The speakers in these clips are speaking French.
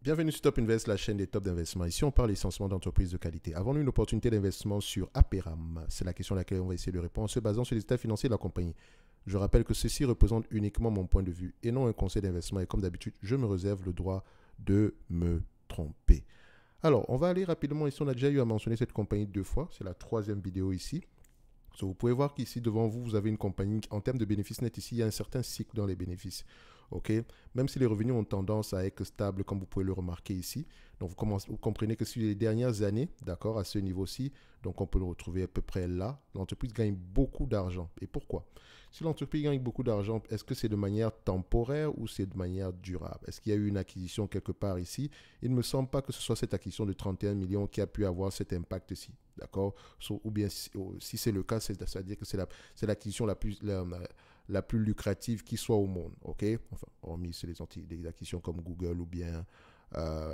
Bienvenue sur Top Invest, la chaîne des tops d'investissement. Ici, on parle essentiellement d'entreprises de qualité. Avons-nous une opportunité d'investissement sur Aperam? C'est la question à laquelle on va essayer de répondre en se basant sur les états financiers de la compagnie. Je rappelle que ceci représente uniquement mon point de vue et non un conseil d'investissement. Et comme d'habitude, je me réserve le droit de me tromper. Alors, on va aller rapidement. Ici, on a déjà eu à mentionner cette compagnie deux fois. C'est la troisième vidéo ici. Vous pouvez voir qu'ici, devant vous, vous avez une compagnie. En termes de bénéfices nets, ici, il y a un certain cycle dans les bénéfices. Okay? Même si les revenus ont tendance à être stables, comme vous pouvez le remarquer ici. Donc, vous comprenez que sur les dernières années, d'accord, à ce niveau-ci, donc on peut le retrouver à peu près là, l'entreprise gagne beaucoup d'argent. Et pourquoi? Si l'entreprise gagne beaucoup d'argent, est-ce que c'est de manière temporaire ou c'est de manière durable? Est-ce qu'il y a eu une acquisition quelque part ici? Il ne me semble pas que ce soit cette acquisition de 31 millions qui a pu avoir cet impact-ci. D'accord? Ou bien, si c'est le cas, c'est-à-dire que c'est l'acquisition la plus lucrative qui soit au monde. OK? Enfin, hormis sur les acquisitions comme Google ou bien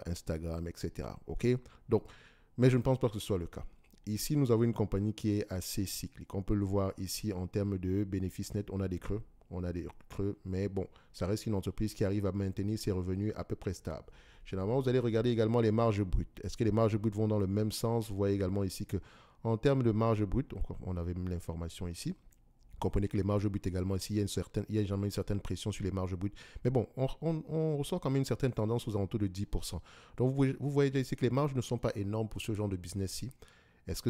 Instagram, etc. OK? Donc, mais je ne pense pas que ce soit le cas. Ici, nous avons une compagnie qui est assez cyclique. On peut le voir ici en termes de bénéfices nets. On a des creux. On a des creux, mais bon, ça reste une entreprise qui arrive à maintenir ses revenus à peu près stables. Généralement, vous allez regarder également les marges brutes. Est-ce que les marges brutes vont dans le même sens? Vous voyez également ici que en termes de marge brute, on avait même l'information ici. Comprenez que les marges brutes également ici, il y a jamais une certaine pression sur les marges brutes. Mais bon, on ressent quand même une certaine tendance aux alentours de 10%. Donc, vous voyez ici que les marges ne sont pas énormes pour ce genre de business-ci. Est-ce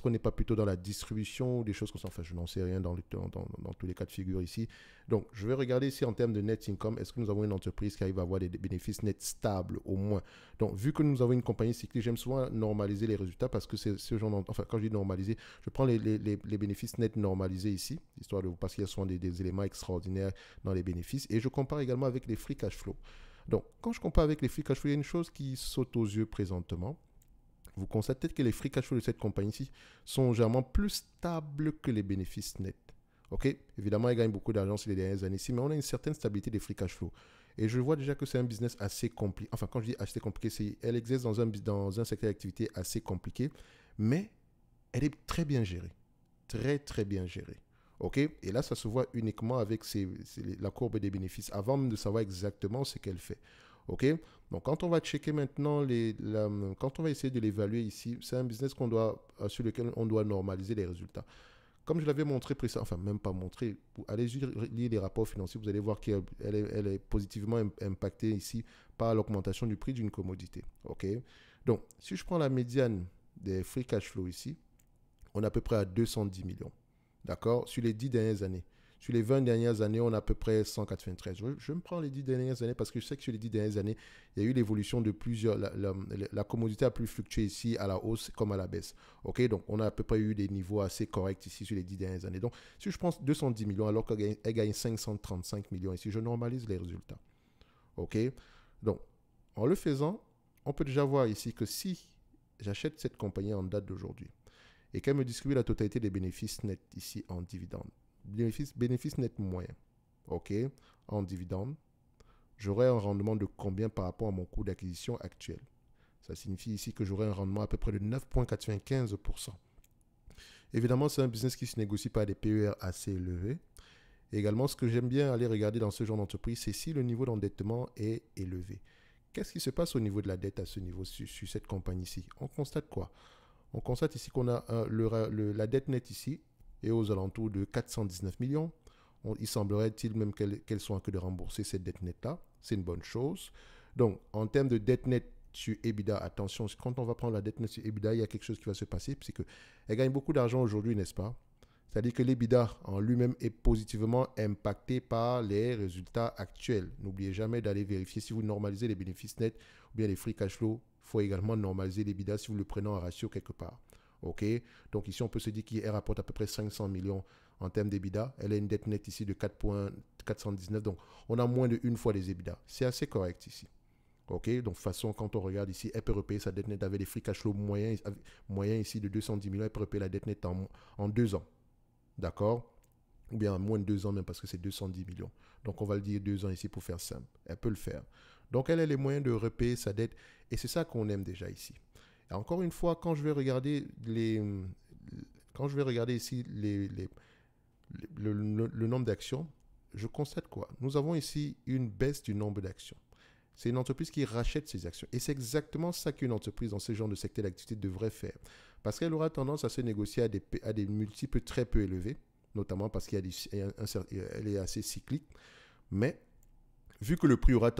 qu'on n'est pas plutôt dans la distribution ou des choses comme ça? Enfin, je n'en sais rien dans tous les cas de figure ici. Donc, je vais regarder ici en termes de net income. Est-ce que nous avons une entreprise qui arrive à avoir des bénéfices nets stables au moins? Donc, vu que nous avons une compagnie cyclique, j'aime souvent normaliser les résultats parce que c'est ce genre d'entreprise. Enfin, quand je dis normaliser, je prends les bénéfices nets normalisés ici, histoire de vous parce qu'il y a souvent des éléments extraordinaires dans les bénéfices. Et je compare également avec les free cash flow. Donc, quand je compare avec les free cash flow, il y a une chose qui saute aux yeux présentement. Vous constatez que les free cash flow de cette compagnie-ci sont généralement plus stables que les bénéfices nets. Okay? Évidemment, ils gagnent beaucoup d'argent ces dernières années-ci, mais on a une certaine stabilité des free cash flow. Et je vois déjà que c'est un business assez compliqué. Enfin, quand je dis assez compliqué, c'est elle exerce dans un secteur d'activité assez compliqué, mais elle est très bien gérée. Très, très bien gérée. Okay? Et là, ça se voit uniquement avec la courbe des bénéfices, avant même de savoir exactement ce qu'elle fait. OK? Donc, quand on va checker maintenant, quand on va essayer de l'évaluer ici, c'est un business sur lequel on doit normaliser les résultats. Comme je l'avais montré précédemment, enfin, même pas montré, allez lire les rapports financiers, vous allez voir qu'elle est positivement impactée ici par l'augmentation du prix d'une commodité. OK? Donc, si je prends la médiane des free cash flow ici, on est à peu près à 210 millions. D'accord? Sur les 10 dernières années. Sur les 20 dernières années, on a à peu près 193. Je me prends les 10 dernières années parce que je sais que sur les 10 dernières années, il y a eu l'évolution de plusieurs... La commodité a plus fluctué ici à la hausse comme à la baisse. OK? Donc, on a à peu près eu des niveaux assez corrects ici sur les 10 dernières années. Donc, si je prends 210 millions alors qu'elle gagne 535 millions ici, je normalise les résultats. OK? Donc, en le faisant, on peut déjà voir ici que si j'achète cette compagnie en date d'aujourd'hui et qu'elle me distribue la totalité des bénéfices nets ici en dividendes, bénéfice net moyen, OK, en dividende, j'aurai un rendement de combien par rapport à mon coût d'acquisition actuel? Ça signifie ici que j'aurai un rendement à peu près de 9,95%. Évidemment, c'est un business qui se négocie par des PER assez élevés. Également, ce que j'aime bien aller regarder dans ce genre d'entreprise, c'est si le niveau d'endettement est élevé. Qu'est-ce qui se passe au niveau de la dette à ce niveau sur cette compagnie-ci? On constate quoi? On constate ici qu'on a la dette nette ici, et aux alentours de 419 millions. Il semblerait-il même qu'elles soient en queue de rembourser cette dette nette-là. C'est une bonne chose. Donc, en termes de dette nette sur EBITDA, attention, quand on va prendre la dette nette sur EBITDA, il y a quelque chose qui va se passer, c'est qu'elle gagne beaucoup d'argent aujourd'hui, n'est-ce pas? C'est-à-dire que l'EBITDA en lui-même est positivement impacté par les résultats actuels. N'oubliez jamais d'aller vérifier si vous normalisez les bénéfices nets ou bien les free cash flow. Il faut également normaliser l'EBITDA si vous le prenez en ratio quelque part. OK? Donc, ici, on peut se dire qu'elle rapporte à peu près 500 millions en termes d'EBITDA. Elle a une dette nette ici de 4,419. Donc, on a moins de une fois les EBITDA. C'est assez correct ici. OK? Donc, de toute façon, quand on regarde ici, elle peut repayer sa dette nette avec les free cash flow moyens ici de 210 millions. Elle peut repayer la dette nette en 2 ans. D'accord? Ou bien en moins de 2 ans même parce que c'est 210 millions. Donc, on va le dire 2 ans ici pour faire simple. Elle peut le faire. Donc, elle a les moyens de repayer sa dette. Et c'est ça qu'on aime déjà ici. Encore une fois, quand je vais regarder ici le nombre d'actions, je constate quoi? Nous avons ici une baisse du nombre d'actions. C'est une entreprise qui rachète ses actions. Et c'est exactement ça qu'une entreprise dans ce genre de secteur d'activité devrait faire. Parce qu'elle aura tendance à se négocier à des multiples très peu élevés, notamment parce qu'elle est assez cyclique. Mais vu que le prix aura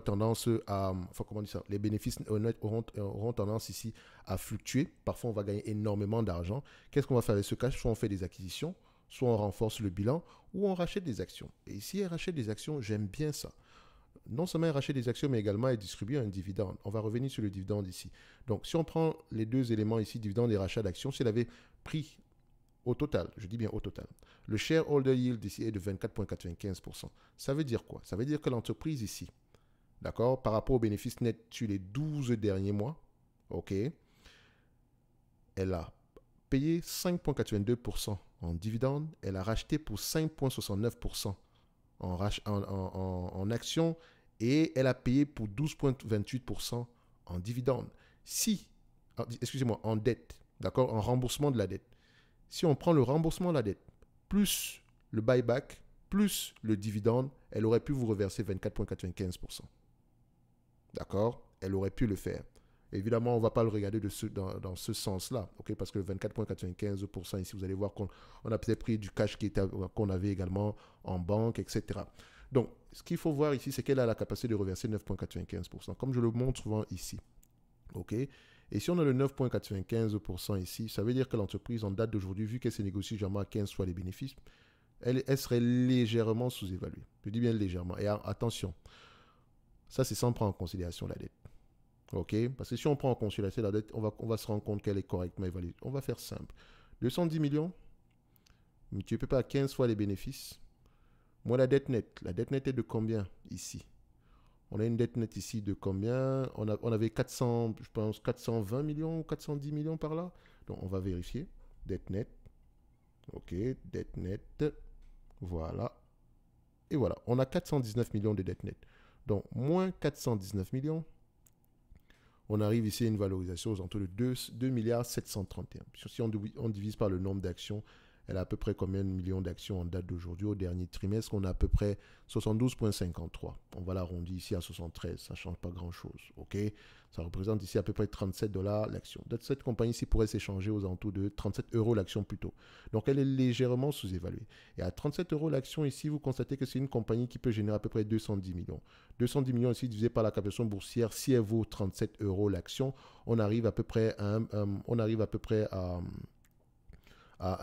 tendance à... Enfin, comment dire ça? Les bénéfices honnêtes auront tendance ici à fluctuer. Parfois, on va gagner énormément d'argent. Qu'est-ce qu'on va faire avec ce cash? Soit on fait des acquisitions, soit on renforce le bilan, ou on rachète des actions. Et si elle rachète des actions, j'aime bien ça. Non seulement elle rachète des actions, mais également elle distribue un dividende. On va revenir sur le dividende ici. Donc, si on prend les deux éléments ici, dividende et rachat d'actions, si elle avait pris au total, je dis bien au total, le shareholder yield ici est de 24,95%. Ça veut dire quoi? Ça veut dire que l'entreprise ici, d'accord, par rapport aux bénéfices nets sur les 12 derniers mois, ok, elle a payé 5,82% en dividende, elle a racheté pour 5,69%. En actions et elle a payé pour 12,28% en dividendes. Si, excusez-moi, en dette, d'accord, en remboursement de la dette. Si on prend le remboursement de la dette, plus le buyback, plus le dividende, elle aurait pu vous reverser 24,95%. D'accord? Elle aurait pu le faire. Évidemment, on ne va pas le regarder dans ce sens-là, okay? Parce que le 24,95% ici, vous allez voir qu'on a peut-être pris du cash qu'on avait également en banque, etc. Donc, ce qu'il faut voir ici, c'est qu'elle a la capacité de reverser 9,95%, comme je le montre souvent ici. Okay? Et si on a le 9,95% ici, ça veut dire que l'entreprise, en date d'aujourd'hui, vu qu'elle se négocie jamais à 15 fois les bénéfices, elle serait légèrement sous-évaluée. Je dis bien légèrement. Et attention, ça, c'est sans prendre en considération la dette. Okay? Parce que si on prend en considération la dette, on va se rendre compte qu'elle est correctement évaluée. On va faire simple. 210 millions, multiplié par 15 fois les bénéfices, moins la dette nette. La dette nette est de combien ici? On a une dette nette ici de combien? On avait 400, je pense 420 millions, 410 millions par là. Donc, on va vérifier. Dette nette. OK, dette nette. Voilà. Et voilà, on a 419 millions de dette nette. Donc, moins 419 millions. On arrive ici à une valorisation aux alentours de 2,731 milliards. Si on divise par le nombre d'actions, elle a à peu près combien de millions d'actions en date d'aujourd'hui? Au dernier trimestre, on a à peu près 72,53. On va l'arrondir ici à 73. Ça ne change pas grand-chose. Okay? Ça représente ici à peu près 37 $ l'action. Cette compagnie ici pourrait s'échanger aux alentours de 37 € l'action plutôt. Donc, elle est légèrement sous-évaluée. Et à 37 € l'action ici, vous constatez que c'est une compagnie qui peut générer à peu près 210 millions. 210 millions ici divisé par la capitalisation boursière, si elle vaut 37 € l'action, on arrive à peu près à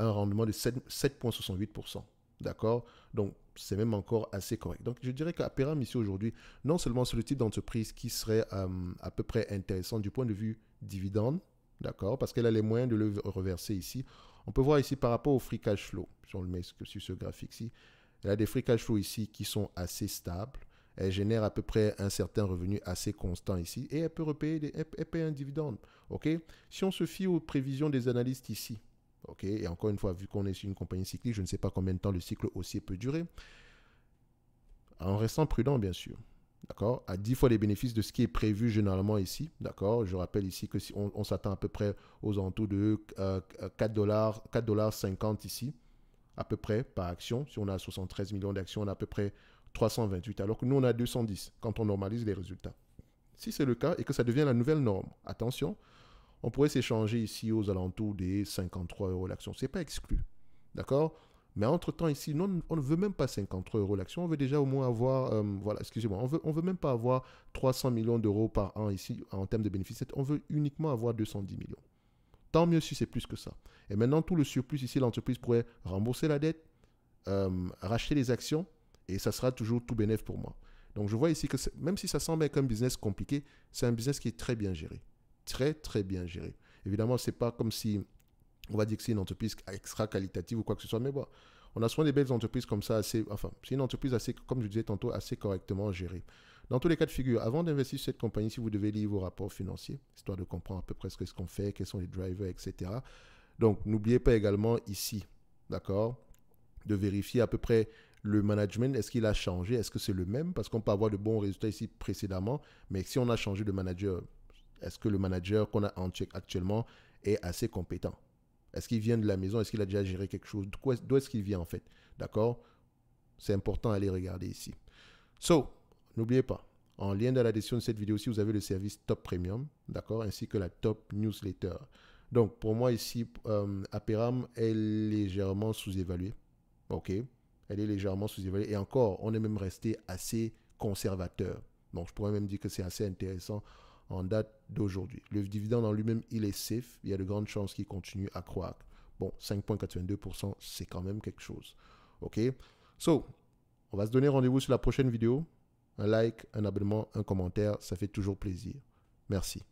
un rendement de 7,68%. D'accord? Donc, c'est même encore assez correct. Donc, je dirais qu'Aperam, ici, aujourd'hui, non seulement c'est le type d'entreprise qui serait à peu près intéressante du point de vue dividende, d'accord? Parce qu'elle a les moyens de le reverser ici. On peut voir ici par rapport au free cash flow, si on le met sur ce graphique-ci, elle a des free cash flow ici qui sont assez stables. Elle génère à peu près un certain revenu assez constant ici et elle peut repayer elle paye un dividende. OK? Si on se fie aux prévisions des analystes ici, okay. Et encore une fois, vu qu'on est sur une compagnie cyclique, je ne sais pas combien de temps le cycle haussier peut durer. En restant prudent, bien sûr. D'accord? À 10 fois les bénéfices de ce qui est prévu généralement ici. D'accord? Je rappelle ici que si on s'attend à peu près aux alentours de 4,50 $ ici, à peu près par action. Si on a 73 millions d'actions, on a à peu près 328. Alors que nous, on a 210 quand on normalise les résultats. Si c'est le cas et que ça devient la nouvelle norme, attention. On pourrait s'échanger ici aux alentours des 53 € l'action. Ce n'est pas exclu. D'accord? Mais entre-temps, ici, non, on ne veut même pas 53 € l'action. On veut déjà au moins avoir, voilà, excusez-moi, on veut même pas avoir 300 millions d'euros par an ici en termes de bénéfices. On veut uniquement avoir 210 millions. Tant mieux si c'est plus que ça. Et maintenant, tout le surplus ici, l'entreprise pourrait rembourser la dette, racheter les actions et ça sera toujours tout bénéf pour moi. Donc, je vois ici que même si ça semble être un business compliqué, c'est un business qui est très bien géré. Très, très bien géré. Évidemment, ce n'est pas comme si on va dire que c'est une entreprise extra qualitative ou quoi que ce soit, mais bon, on a souvent des belles entreprises comme ça, assez, enfin, c'est une entreprise assez, comme je disais tantôt, assez correctement gérée. Dans tous les cas de figure, avant d'investir sur cette compagnie, si vous devez lire vos rapports financiers, histoire de comprendre à peu près ce qu'on fait, quels sont les drivers, etc. Donc, n'oubliez pas également ici, d'accord, de vérifier à peu près le management, est-ce qu'il a changé, est-ce que c'est le même, parce qu'on peut avoir de bons résultats ici précédemment, mais si on a changé de manager, est-ce que le manager qu'on a en check actuellement est assez compétent? Est-ce qu'il vient de la maison? Est-ce qu'il a déjà géré quelque chose? D'où est-ce qu'il vient en fait? D'accord? C'est important à aller regarder ici. So, N'oubliez pas, en lien dans la description de cette vidéo-ci, vous avez le service Top Premium, d'accord, ainsi que la Top Newsletter. Donc, pour moi ici, Aperam est légèrement sous-évaluée. OK, elle est légèrement sous-évaluée. Et encore, on est même resté assez conservateur. Donc, je pourrais même dire que c'est assez intéressant en date d'aujourd'hui. Le dividende en lui-même, il est safe. Il y a de grandes chances qu'il continue à croître. Bon, 5,82%, c'est quand même quelque chose. OK, so, on va se donner rendez-vous sur la prochaine vidéo. Un like, un abonnement, un commentaire, ça fait toujours plaisir. Merci.